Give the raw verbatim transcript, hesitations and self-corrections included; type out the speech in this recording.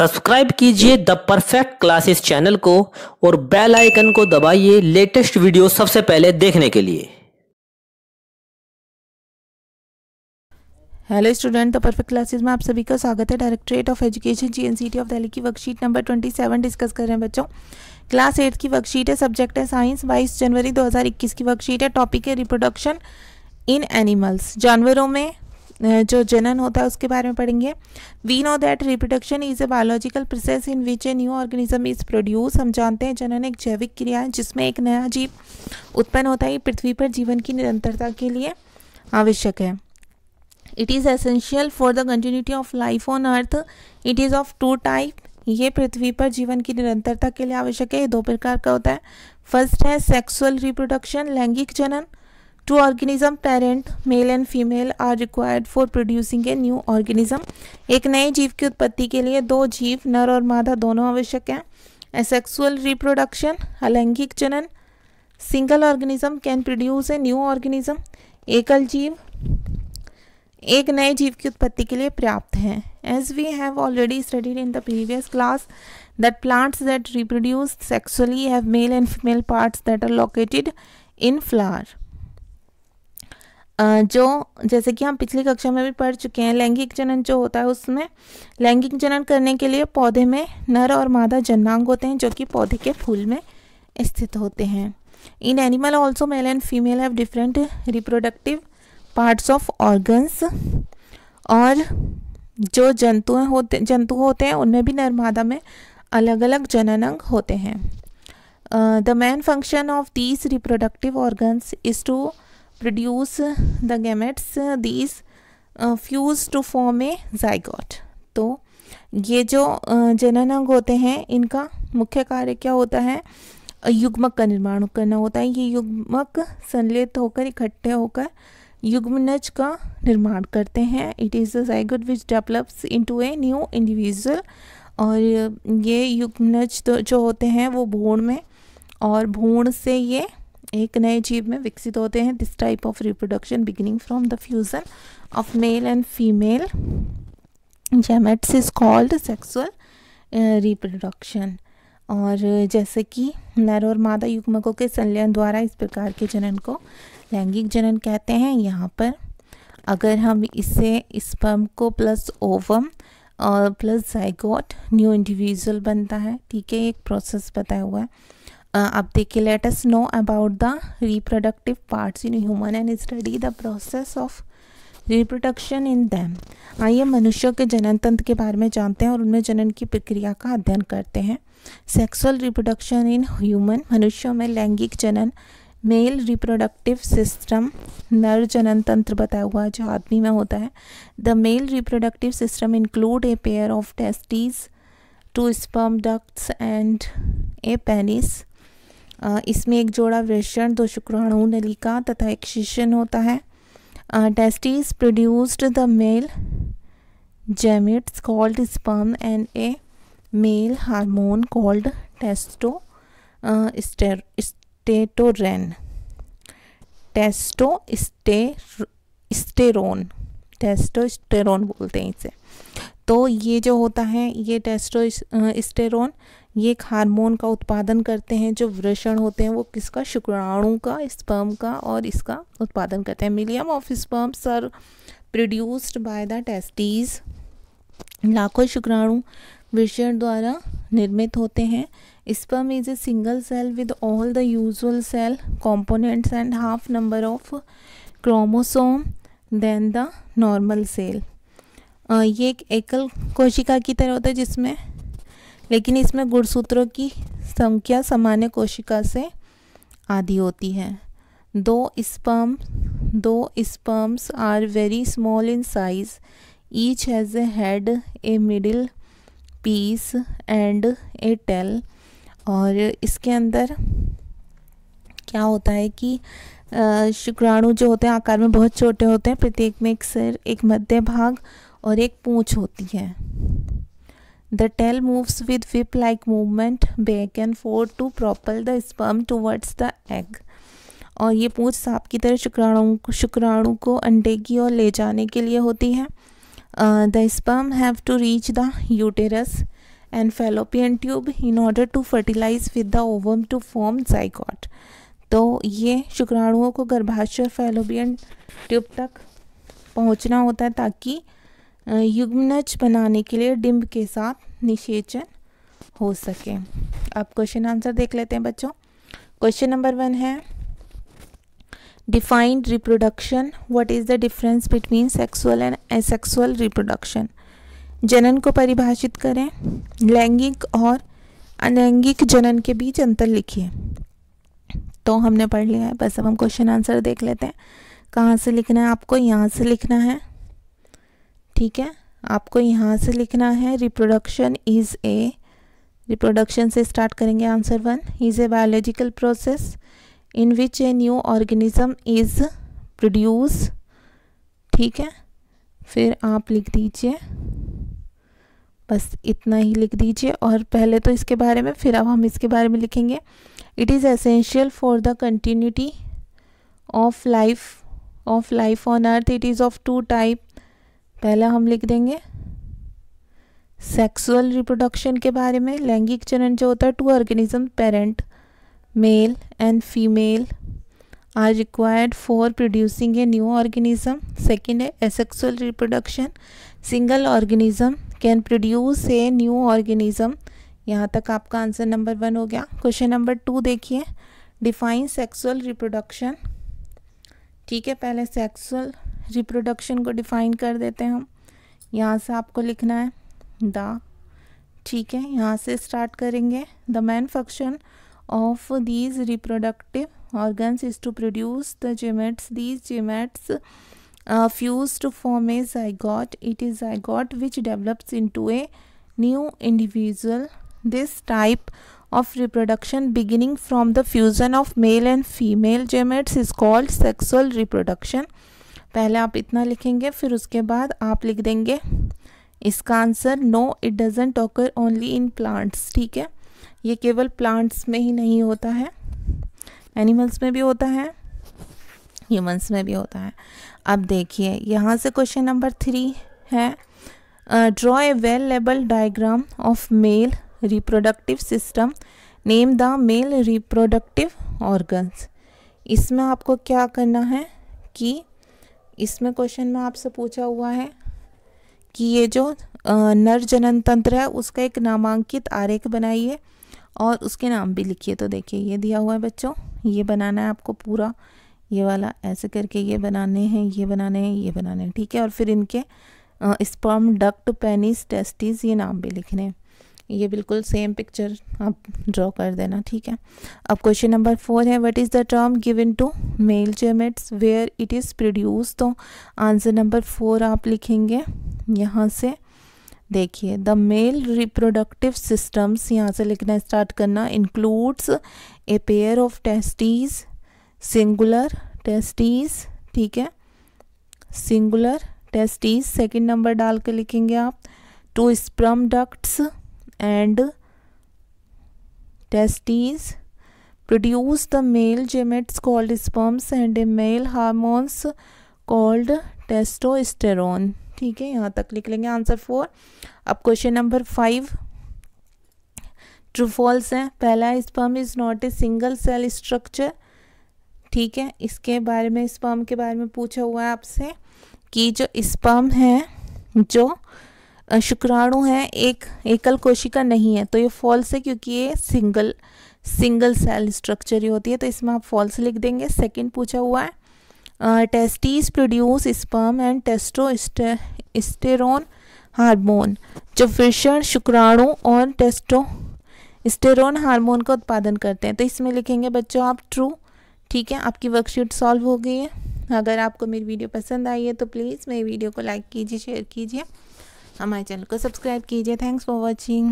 Subscribe कीजिए the perfect classes channel को और बेल आइकन को दबाइए लेटेस्ट वीडियो सबसे पहले देखने के लिए। Hello student, the perfect classes में आप सभी का स्वागत है। Directorate of education G NCT of Delhi की वर्कशीट नंबर सत्ताईस डिस्कस कर रहे हैं बच्चों। क्लास एट की वर्कशीट है, सब्जेक्ट है साइंस। बाईस जनवरी दो हज़ार इक्कीस की वर्कशीट है। टॉपिक है रिप्रोडक्शन इन एनिमल्स, जानवरों में जो जनन होता है उसके बारे में पढ़ेंगे। We know that reproduction is a biological process in which a new organism is produce. हम जानते हैं जनन एक जैविक क्रिया है जिसमें एक नया जीव उत्पन्न होता है। पृथ्वी पर जीवन की निरंतरता के लिए आवश्यक है। It is essential for the continuity of life on earth. It is of two type. ये पृथ्वी पर जीवन की निरंतरता के लिए आवश्यक है। ये दो प्रकार का होता है। फर्स्ट है सेक्सुअल रिप्रोडक्शन, लैंगिक जनन। Two organism parent male and female are required for producing a new organism. एक नए जीव की उत्पत्ति के लिए दो जीव नर और मादा दोनों आवश्यक हैं। एसेक्सुअल रिप्रोडक्शन, अलैंगिक जनन। Single organism can produce a new organism. एकल जीव एक नए जीव की उत्पत्ति के लिए पर्याप्त है। As we have already studied in the previous class that plants that reproduce sexually have male and female parts that are located in flower. जो जैसे कि हम पिछली कक्षा में भी पढ़ चुके हैं, लैंगिक जनन जो होता है उसमें लैंगिक जनन करने के लिए पौधे में नर और मादा जननांग होते हैं जो कि पौधे के फूल में स्थित होते हैं। In animal also male and female have different reproductive parts of organs. और जो जंतु होते जंतु होते हैं उनमें भी नर मादा में अलग अलग जननांग होते हैं। The main function of these reproductive organs is to produce the gametes. These fuse to form a zygote. तो ये जो जननांग होते हैं इनका मुख्य कार्य क्या होता है? युग्मक का निर्माण करना होता है। ये युग्मक संलेत होकर इकट्ठे होकर युग्मनज का निर्माण करते हैं। It is a zygote which develops into a new individual. और ये युग्मनज तो जो होते हैं वो भ्रूण में और भ्रूण से ये एक नए जीव में विकसित होते हैं। This type of reproduction beginning from the fusion of male and female gametes is called sexual reproduction. और जैसे कि नर और मादा युग्मकों के संलयन द्वारा इस प्रकार के जनन को लैंगिक जनन कहते हैं। यहाँ पर अगर हम इसे स्पर्म को प्लस ओवम और प्लस जाइगोट न्यू इंडिविजुअल बनता है। ठीक है, एक प्रोसेस बताया हुआ है। आप देखिए, let us know about the reproductive parts in human and study the process of reproduction in them. आइए मनुष्यों के जनन तंत्र के बारे में जानते हैं और उनमें जनन की प्रक्रिया का अध्ययन करते हैं। सेक्सुअल रिप्रोडक्शन इन ह्यूमन, मनुष्यों में लैंगिक जनन। मेल रिप्रोडक्टिव सिस्टम, नर जनन तंत्र बताया हुआ जो आदमी में होता है। The male reproductive system include a pair of testis, two sperm ducts and a penis. Uh, इसमें एक जोड़ा वृषण, दो शुक्राणु नलिका तथा एक शिशन होता है। Testis produced the male gametes called sperm and a male hormone called testosterone. Testosterone testosterone बोलते हैं इसे। तो ये जो होता है ये टेस्टोस्टेरोन ये एक हार्मोन का उत्पादन करते हैं। जो वृषण होते हैं वो किसका? शुक्राणु का, स्पर्म का, और इसका उत्पादन करते हैं। Millions of sperms are produced by the testis. लाखों शुक्राणु वृषण द्वारा निर्मित होते हैं। Sperm is a single cell with all the usual cell components and half number of chromosome than the normal cell. ये एक एकल कोशिका की तरह होता है जिसमें लेकिन इसमें गुणसूत्रों की संख्या सामान्य कोशिका से आधी होती है। दो स्पर्म दो sperms are very small in size. Each has a head, a middle piece and a tail. और इसके अंदर क्या होता है कि शुक्राणु जो होते हैं आकार में बहुत छोटे होते हैं। प्रत्येक में एक सिर, एक मध्य भाग और एक पूँछ होती है। The tail moves with whip-like movement back and forth to propel the sperm towards the egg. और ये पूँछ सांप की तरह शुक्राणु शुक्राणु को अंडे की ओर ले जाने के लिए होती है। The sperm have to reach the uterus and fallopian tube in order to fertilize with the ovum to form zygote. तो ये शुक्राणुओं को गर्भाशय फैलोपियन ट्यूब तक पहुंचना होता है ताकि युग्मनज बनाने के लिए डिंब के साथ निषेचन हो सके। अब क्वेश्चन आंसर देख लेते हैं बच्चों। क्वेश्चन नंबर वन है defined reproduction, what is the difference between sexual and asexual reproduction. जनन को परिभाषित करें। लैंगिक और अलैंगिक जनन के बीच अंतर लिखिए। तो हमने पढ़ लिया है, बस अब हम क्वेश्चन आंसर देख लेते हैं। कहाँ से लिखना है आपको? यहाँ से लिखना है, ठीक है। आपको यहाँ से लिखना है रिप्रोडक्शन इज़ ए, रिप्रोडक्शन से स्टार्ट करेंगे answer one, is a biological process in which a new organism is produce, ठीक है। फिर आप लिख दीजिए, बस इतना ही लिख दीजिए। और पहले तो इसके बारे में, फिर अब हम इसके बारे में लिखेंगे। It is essential for the continuity of life of life on earth. It is of two type. पहला हम लिख देंगे सेक्सुअल रिप्रोडक्शन के बारे में, लैंगिक जनन जो होता है। Two organism parent male and female are required for producing a new organism. Second है asexual reproduction, single organism can produce a new organism. यहाँ तक आपका आंसर नंबर वन हो गया। क्वेश्चन नंबर टू देखिए, डिफाइन सेक्सुअल रिप्रोडक्शन, ठीक है। पहले सेक्सुअल रिप्रोडक्शन को डिफाइन कर देते हैं हम। यहाँ से आपको लिखना है द, ठीक है, यहाँ से स्टार्ट करेंगे। The main function of these reproductive organs is to produce the gametes. These gametes Uh, fused to form a zygote. It is zygote which develops into a new individual. This type of reproduction beginning from the fusion of male and female gametes is called sexual reproduction. पहले आप इतना लिखेंगे, फिर उसके बाद आप लिख देंगे इसका answer no, it doesn't occur only in plants, ठीक है। ये केवल प्लांट्स में ही नहीं होता है, एनिमल्स में भी होता है, ह्यूमंस में भी होता है। अब देखिए यहाँ से क्वेश्चन नंबर थ्री है, draw a well label diagram of male reproductive system, name the male reproductive organs. इसमें आपको क्या करना है कि इसमें क्वेश्चन में आपसे पूछा हुआ है कि ये जो नर जनन तंत्र है उसका एक नामांकित आरेख बनाइए और उसके नाम भी लिखिए। तो देखिए ये दिया हुआ है बच्चों, ये बनाना है आपको पूरा, ये वाला ऐसे करके ये बनाने हैं, ये बनाने हैं, ये बनाने हैं, ठीक है। और फिर इनके स्पर्म डक्ट पेनिस टेस्टिस ये नाम भी लिखने हैं। ये बिल्कुल सेम पिक्चर आप ड्रॉ कर देना, ठीक है। अब क्वेश्चन नंबर फोर है, what is the term given to male gametes where it is produce. तो आंसर नंबर फोर आप लिखेंगे यहाँ से। देखिए द मेल रिप्रोडक्टिव सिस्टम्स, यहाँ से लिखना स्टार्ट करना, includes a pair of testis, singular testis, ठीक है, सिंगुलर टेस्टिस। सेकेंड नंबर डाल के लिखेंगे आप, two sperm ducts and testis produce the male gametes called sperms and a male hormones called testosterone, ठीक है। यहाँ तक लिख लेंगे आंसर फोर। अब question number five true false है। पहला, sperm is not a single cell structure, ठीक है। इसके बारे में, स्पर्म के बारे में पूछा हुआ है आपसे कि जो स्पर्म है, जो शुक्राणु है, एक एकल कोशिका नहीं है, तो ये फॉल्स है क्योंकि ये सिंगल सिंगल सेल स्ट्रक्चर ही होती है, तो इसमें आप फॉल्स लिख देंगे। सेकंड पूछा हुआ है, testis produce sperm and testosterone hormone, जो फिशर शुक्राणु और टेस्टोस्टेरोन हार्मोन का उत्पादन करते हैं, तो इसमें लिखेंगे बच्चों आप ट्रू, ठीक है। आपकी वर्कशीट सॉल्व हो गई है। अगर आपको मेरी वीडियो पसंद आई है तो प्लीज़ मेरी वीडियो को लाइक कीजिए, शेयर कीजिए, हमारे चैनल को सब्सक्राइब कीजिए। Thanks for watching.